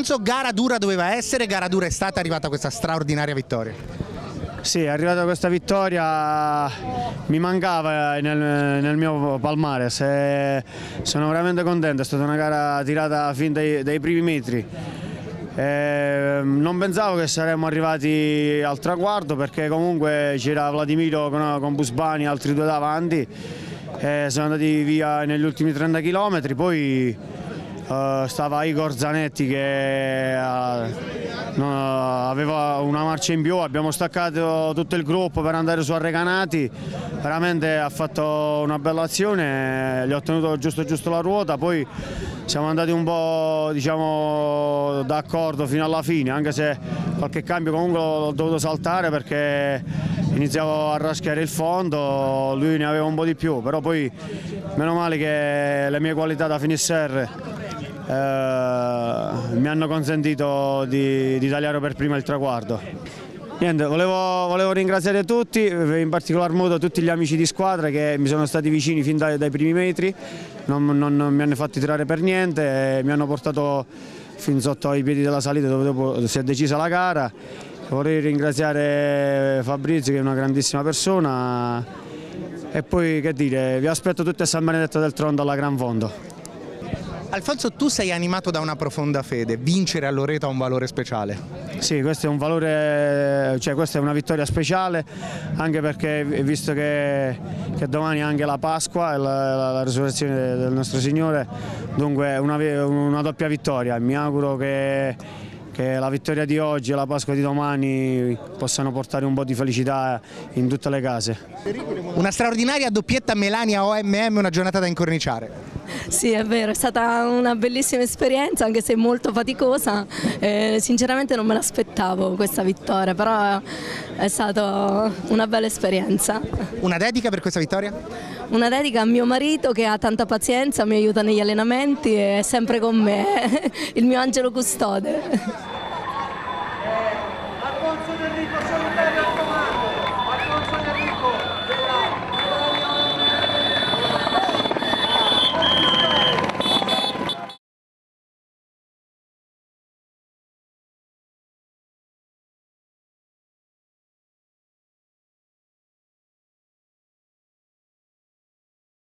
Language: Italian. Alfonso, gara dura doveva essere, gara dura è stata, arrivata questa straordinaria vittoria. Sì, è arrivata questa vittoria, mi mancava nel mio palmare, sono veramente contento, è stata una gara tirata fin dai primi metri. Non pensavo che saremmo arrivati al traguardo perché comunque c'era Vladimiro con Busbani, altri due davanti, sono andati via negli ultimi 30 km, poi stava Igor Zanetti che aveva una marcia in più, abbiamo staccato tutto il gruppo per andare su Arreganati, veramente ha fatto una bella azione, gli ho tenuto giusto la ruota, poi siamo andati un po', diciamo, d'accordo fino alla fine, anche se qualche cambio comunque l'ho dovuto saltare perché iniziavo a raschiare il fondo, lui ne aveva un po' di più, però poi meno male che le mie qualità da finisher mi hanno consentito di tagliare per prima il traguardo. Niente, volevo ringraziare tutti, in particolar modo tutti gli amici di squadra che mi sono stati vicini fin dai primi metri, non mi hanno fatto tirare per niente, mi hanno portato fin sotto ai piedi della salita dove dopo si è decisa la gara. Vorrei ringraziare Fabrizio che è una grandissima persona e poi, che dire, vi aspetto tutti a San Benedetto del Tronto alla Gran Fondo. Alfonso, tu sei animato da una profonda fede, vincere a Loreto ha un valore speciale. Sì, questo è un valore, cioè questa è una vittoria speciale, anche perché visto che domani è anche la Pasqua, la resurrezione del nostro Signore, dunque una doppia vittoria. Mi auguro che la vittoria di oggi e la Pasqua di domani possano portare un po' di felicità in tutte le case. Una straordinaria doppietta Melania OMM, una giornata da incorniciare. Sì, è vero, è stata una bellissima esperienza, anche se molto faticosa, sinceramente non me l'aspettavo questa vittoria, però è stata una bella esperienza. Una dedica per questa vittoria? Una dedica a mio marito che ha tanta pazienza, mi aiuta negli allenamenti e è sempre con me, il mio angelo custode. Alfonso d'Errico,